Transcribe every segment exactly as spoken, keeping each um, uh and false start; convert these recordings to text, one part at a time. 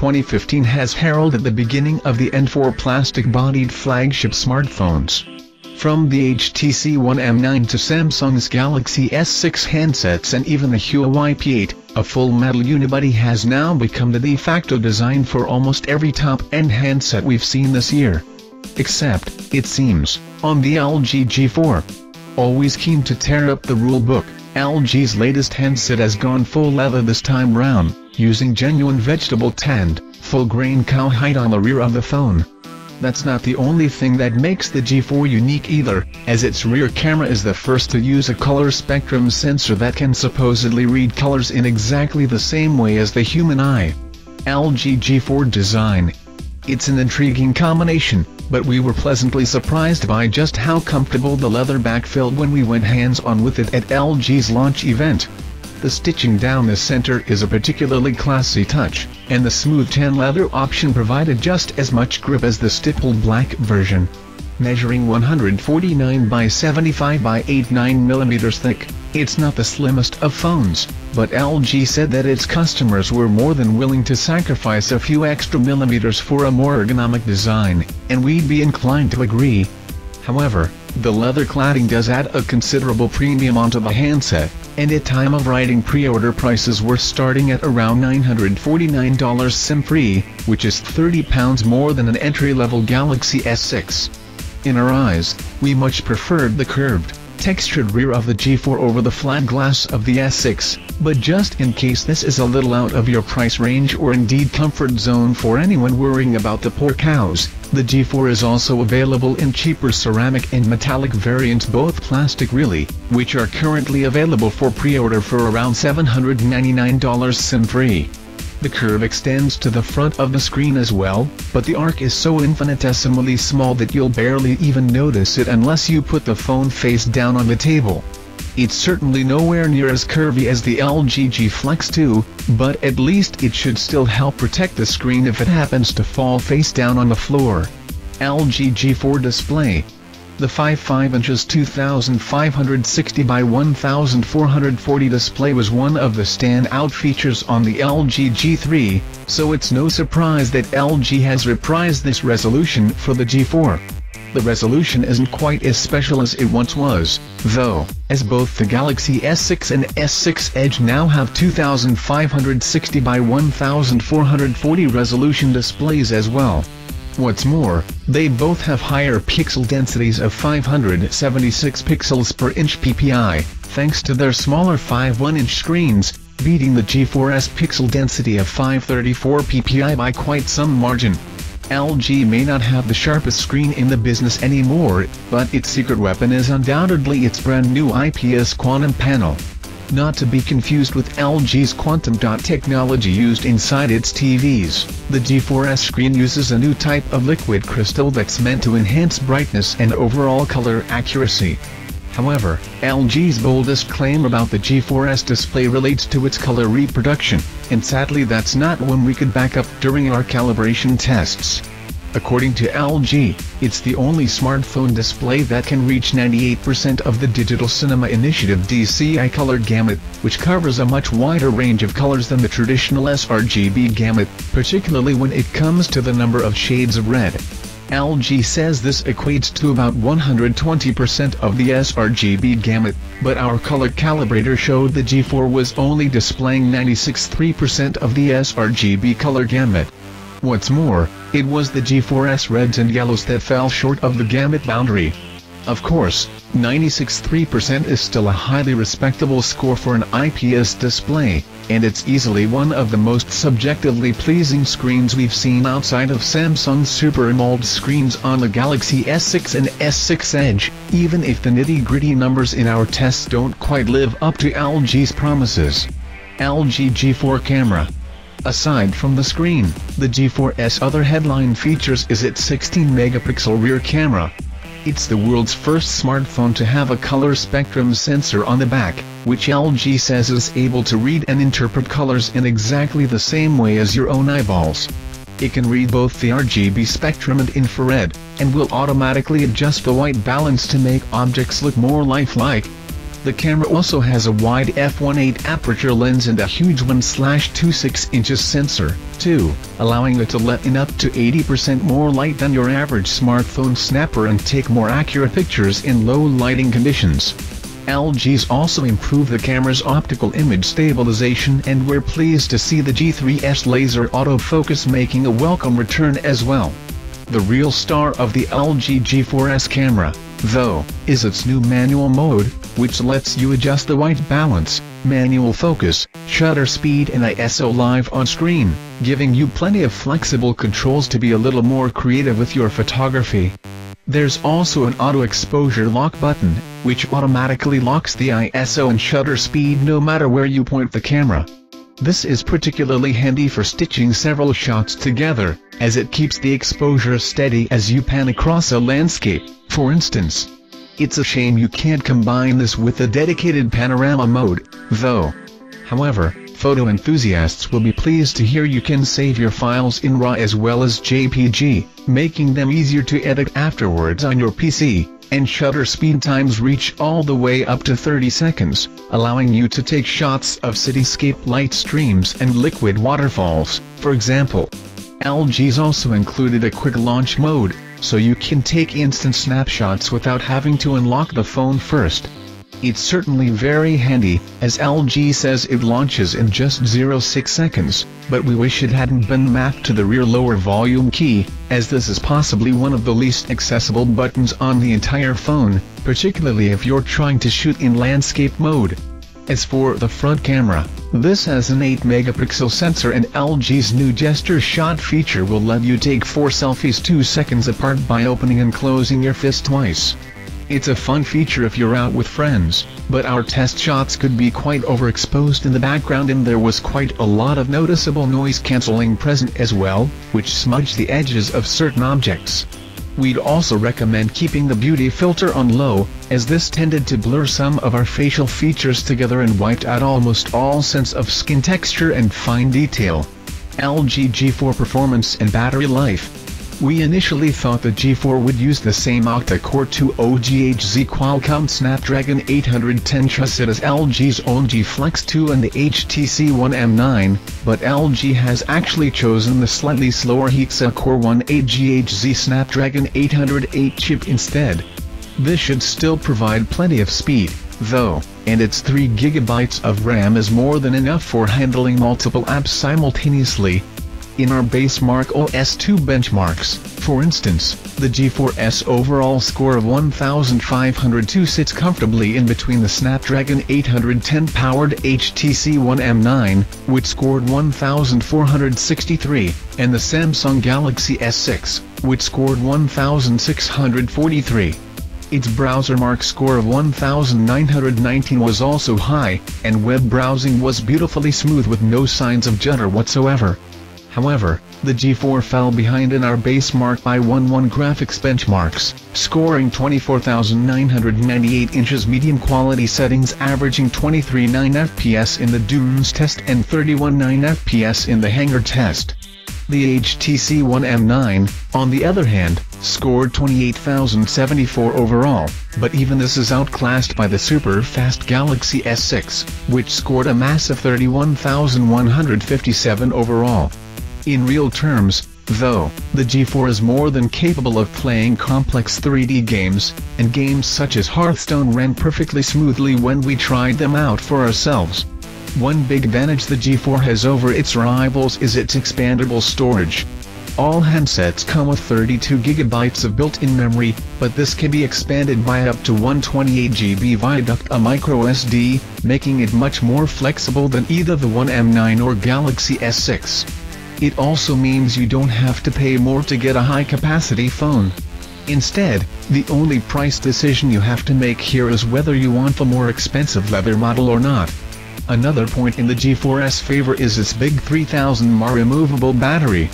twenty fifteen has heralded the beginning of the end for plastic-bodied flagship smartphones. From the H T C One M nine to Samsung's Galaxy S six handsets and even the Huawei P eight, a full-metal unibody has now become the de facto design for almost every top-end handset we've seen this year. Except, it seems, on the L G G four. Always keen to tear up the rulebook, L G's latest handset has gone full leather this time round, using genuine vegetable tanned, full-grain cowhide on the rear of the phone. That's not the only thing that makes the G four unique either, as its rear camera is the first to use a color spectrum sensor that can supposedly read colors in exactly the same way as the human eye. L G G four design. It's an intriguing combination, but we were pleasantly surprised by just how comfortable the leather back felt when we went hands-on with it at L G's launch event. The stitching down the center is a particularly classy touch, and the smooth tan leather option provided just as much grip as the stippled black version. Measuring one forty-nine by seventy-five by eighty-nine millimeters thick, it's not the slimmest of phones, but L G said that its customers were more than willing to sacrifice a few extra millimeters for a more ergonomic design, and we'd be inclined to agree. However, the leather cladding does add a considerable premium onto the handset, and at time of writing pre-order prices were starting at around nine hundred forty-nine dollars S I M-free, which is thirty pounds more than an entry-level Galaxy S six. In our eyes, we much preferred the curved, textured rear of the G four over the flat glass of the S six, but just in case this is a little out of your price range or indeed comfort zone for anyone worrying about the poor cows, the G four is also available in cheaper ceramic and metallic variants, both plastic really, which are currently available for pre-order for around seven hundred ninety-nine dollars S I M-free. The curve extends to the front of the screen as well, but the arc is so infinitesimally small that you'll barely even notice it unless you put the phone face down on the table. It's certainly nowhere near as curvy as the L G G Flex two, but at least it should still help protect the screen if it happens to fall face down on the floor. L G G four display. The five point five inches twenty-five sixty by fourteen forty display was one of the standout features on the L G G three, so it's no surprise that L G has reprised this resolution for the G four. The resolution isn't quite as special as it once was, though, as both the Galaxy S six and S six Edge now have twenty-five sixty by fourteen forty resolution displays as well. What's more, they both have higher pixel densities of five hundred seventy-six pixels per inch P P I, thanks to their smaller five point one inch screens, beating the G four's pixel density of five thirty-four P P I by quite some margin. L G may not have the sharpest screen in the business anymore, but its secret weapon is undoubtedly its brand new I P S Quantum panel. Not to be confused with L G's quantum dot technology used inside its T Vs, the G four's screen uses a new type of liquid crystal that's meant to enhance brightness and overall color accuracy. However, L G's boldest claim about the G four's display relates to its color reproduction, and sadly that's not one we could back up during our calibration tests. According to L G, it's the only smartphone display that can reach ninety-eight percent of the Digital Cinema Initiative D C I color gamut, which covers a much wider range of colors than the traditional sRGB gamut, particularly when it comes to the number of shades of red. L G says this equates to about one hundred twenty percent of the sRGB gamut, but our color calibrator showed the G four was only displaying ninety-six point three percent of the sRGB color gamut. What's more, it was the G four's reds and yellows that fell short of the gamut boundary. Of course, ninety-six point three percent is still a highly respectable score for an I P S display, and it's easily one of the most subjectively pleasing screens we've seen outside of Samsung's Super AMOLED screens on the Galaxy S six and S six Edge, even if the nitty-gritty numbers in our tests don't quite live up to L G's promises. L G G four camera. Aside from the screen, the G four's other headline features is its sixteen megapixel rear camera. It's the world's first smartphone to have a color spectrum sensor on the back, which L G says is able to read and interpret colors in exactly the same way as your own eyeballs. It can read both the R G B spectrum and infrared, and will automatically adjust the white balance to make objects look more lifelike. The camera also has a wide f one point eight aperture lens and a huge one point two six inches sensor, too, allowing it to let in up to eighty percent more light than your average smartphone snapper and take more accurate pictures in low lighting conditions. L G's also improved the camera's optical image stabilization, and we're pleased to see the G three's laser autofocus making a welcome return as well. The real star of the L G G four's camera, though, is its new manual mode, which lets you adjust the white balance, manual focus, shutter speed and I S O live on screen, giving you plenty of flexible controls to be a little more creative with your photography. There's also an auto exposure lock button, which automatically locks the I S O and shutter speed no matter where you point the camera. This is particularly handy for stitching several shots together, as it keeps the exposure steady as you pan across a landscape, for instance. It's a shame you can't combine this with a dedicated panorama mode, though. However, photo enthusiasts will be pleased to hear you can save your files in RAW as well as J P G, making them easier to edit afterwards on your P C, and shutter speed times reach all the way up to thirty seconds, allowing you to take shots of cityscape light streams and liquid waterfalls, for example. L G's also included a quick launch mode, so you can take instant snapshots without having to unlock the phone first. It's certainly very handy, as L G says it launches in just zero point six seconds, but we wish it hadn't been mapped to the rear lower volume key, as this is possibly one of the least accessible buttons on the entire phone, particularly if you're trying to shoot in landscape mode. As for the front camera, this has an eight megapixel sensor, and L G's new gesture shot feature will let you take four selfies two seconds apart by opening and closing your fist twice. It's a fun feature if you're out with friends, but our test shots could be quite overexposed in the background, and there was quite a lot of noticeable noise cancelling present as well, which smudged the edges of certain objects. We'd also recommend keeping the beauty filter on low, as this tended to blur some of our facial features together and wiped out almost all sense of skin texture and fine detail. L G G four performance and battery life. We initially thought the G four would use the same octa-core two gigahertz Qualcomm Snapdragon eight ten chipset as L G's own G Flex two and the H T C One M nine, but L G has actually chosen the slightly slower hexa-core one eight gigahertz Snapdragon eight oh eight chip instead. This should still provide plenty of speed, though, and its three gigabytes of RAM is more than enough for handling multiple apps simultaneously. In our Basemark O S two benchmarks, for instance, the G four's overall score of one thousand five hundred two sits comfortably in between the Snapdragon eight ten-powered H T C One M nine, which scored one thousand four hundred sixty-three, and the Samsung Galaxy S six, which scored one thousand six hundred forty-three. Its BrowserMark score of one thousand nine hundred nineteen was also high, and web browsing was beautifully smooth with no signs of jitter whatsoever. However, the G four fell behind in our Basemark five point one graphics benchmarks, scoring twenty-four thousand nine hundred ninety-eight inches medium quality settings, averaging twenty-three point nine F P S in the Dunes test and thirty-one point nine F P S in the Hangar test. The H T C One M nine, on the other hand, scored twenty-eight thousand seventy-four overall, but even this is outclassed by the super-fast Galaxy S six, which scored a massive thirty-one thousand one hundred fifty-seven overall. In real terms, though, the G four is more than capable of playing complex three D games, and games such as Hearthstone ran perfectly smoothly when we tried them out for ourselves. One big advantage the G four has over its rivals is its expandable storage. All handsets come with thirty-two gigabytes of built-in memory, but this can be expanded by up to one hundred twenty-eight gigabytes via a microSD, making it much more flexible than either the One M nine or Galaxy S six. It also means you don't have to pay more to get a high-capacity phone. Instead, the only price decision you have to make here is whether you want the more expensive leather model or not. Another point in the G four's favor is its big three thousand milliamp hour removable battery.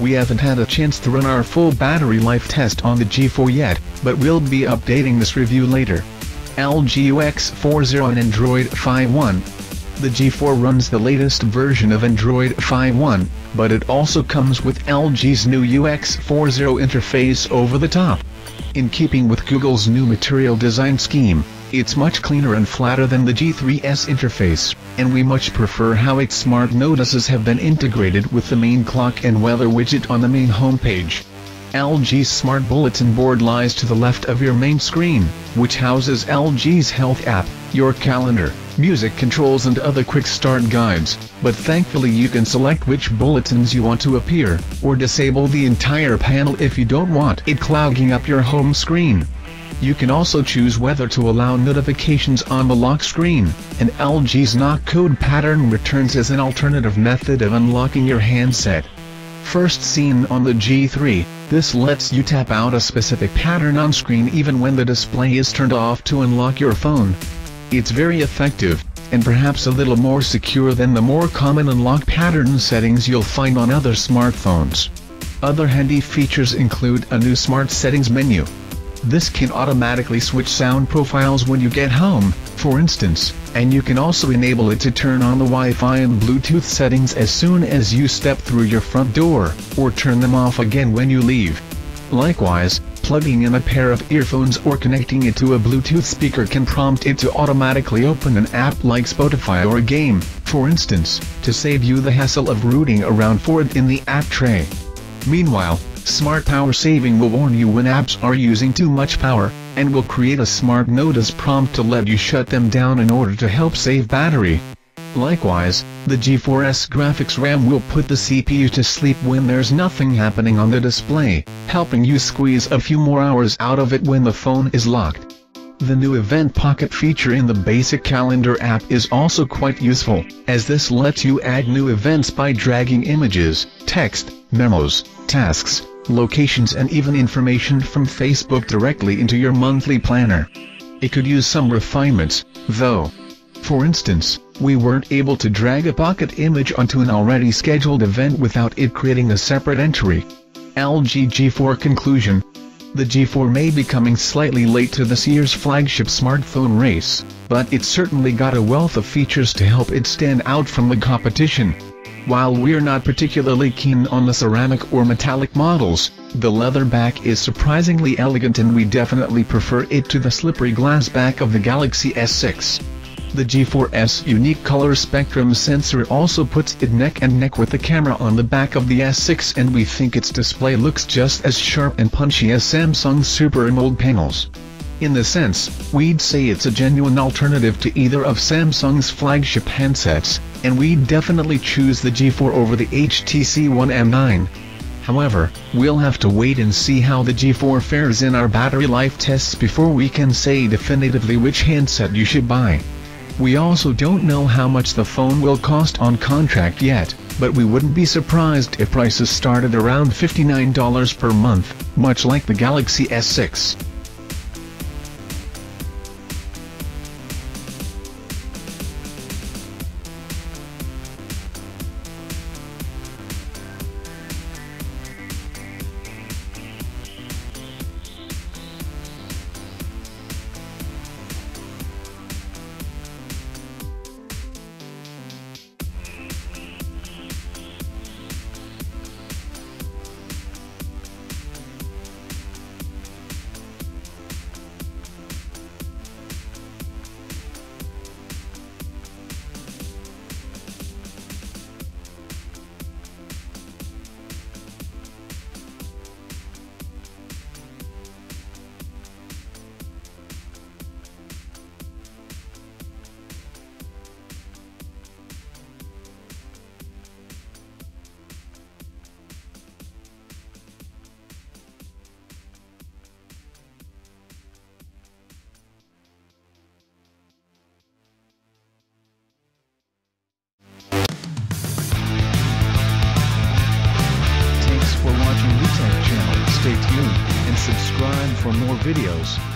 We haven't had a chance to run our full battery life test on the G four yet, but we'll be updating this review later. L G U X four point oh and Android five point one. The G four runs the latest version of Android five point one, but it also comes with L G's new U X four point oh interface over the top. In keeping with Google's new material design scheme, it's much cleaner and flatter than the G three's interface, and we much prefer how its smart notices have been integrated with the main clock and weather widget on the main homepage. L G's smart bulletin board lies to the left of your main screen, which houses L G's health app, your calendar, music controls and other quick start guides, but thankfully you can select which bulletins you want to appear, or disable the entire panel if you don't want it clogging up your home screen. You can also choose whether to allow notifications on the lock screen, and L G's knock code pattern returns as an alternative method of unlocking your handset. First seen on the G three, this lets you tap out a specific pattern on screen even when the display is turned off to unlock your phone. It's very effective, and perhaps a little more secure than the more common unlock pattern settings you'll find on other smartphones. Other handy features include a new Smart Settings menu. This can automatically switch sound profiles when you get home, for instance, and you can also enable it to turn on the Wi-Fi and Bluetooth settings as soon as you step through your front door, or turn them off again when you leave. Likewise, plugging in a pair of earphones or connecting it to a Bluetooth speaker can prompt it to automatically open an app like Spotify or a game, for instance, to save you the hassle of rooting around for it in the app tray. Meanwhile, Smart Power Saving will warn you when apps are using too much power, and will create a smart notice prompt to let you shut them down in order to help save battery. Likewise, the G four's graphics RAM will put the C P U to sleep when there's nothing happening on the display, helping you squeeze a few more hours out of it when the phone is locked. The new Event Pocket feature in the basic calendar app is also quite useful, as this lets you add new events by dragging images, text, memos, tasks, locations and even information from Facebook directly into your monthly planner. It could use some refinements, though. For instance, we weren't able to drag a pocket image onto an already scheduled event without it creating a separate entry. L G G four conclusion. The G four may be coming slightly late to this year's flagship smartphone race, but it certainly got a wealth of features to help it stand out from the competition. While we're not particularly keen on the ceramic or metallic models, the leather back is surprisingly elegant and we definitely prefer it to the slippery glass back of the Galaxy S six. The G four's unique color spectrum sensor also puts it neck and neck with the camera on the back of the S six, and we think its display looks just as sharp and punchy as Samsung's Super AMOLED panels. In this sense, we'd say it's a genuine alternative to either of Samsung's flagship handsets, and we'd definitely choose the G four over the H T C One M nine. However, we'll have to wait and see how the G four fares in our battery life tests before we can say definitively which handset you should buy. We also don't know how much the phone will cost on contract yet, but we wouldn't be surprised if prices started around fifty-nine dollars per month, much like the Galaxy S six. Thanks for watching the tech channel. Stay tuned and subscribe for more videos.